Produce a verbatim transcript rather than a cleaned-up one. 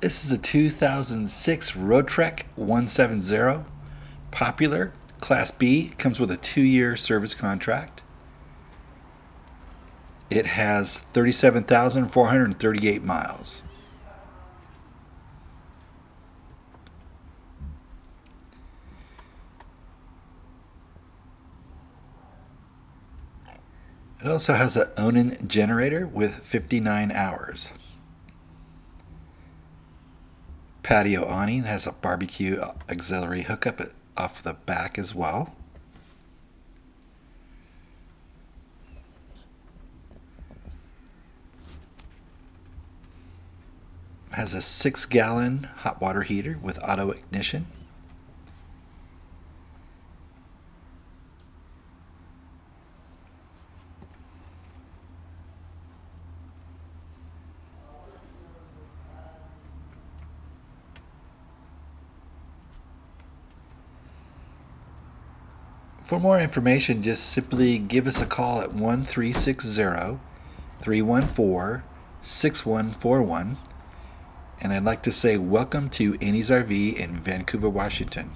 This is a two thousand six Roadtrek one seventy, popular, Class B, comes with a two-year service contract. It has thirty-seven thousand four hundred thirty-eight miles. It also has an Onan generator with fifty-nine hours. Patio awning, has a barbecue auxiliary hookup off the back as well. Has a six gallon hot water heater with auto ignition. For more information, just simply give us a call at one three six zero, three one four, six one four one. And I'd like to say welcome to Annie's R V in Vancouver, Washington.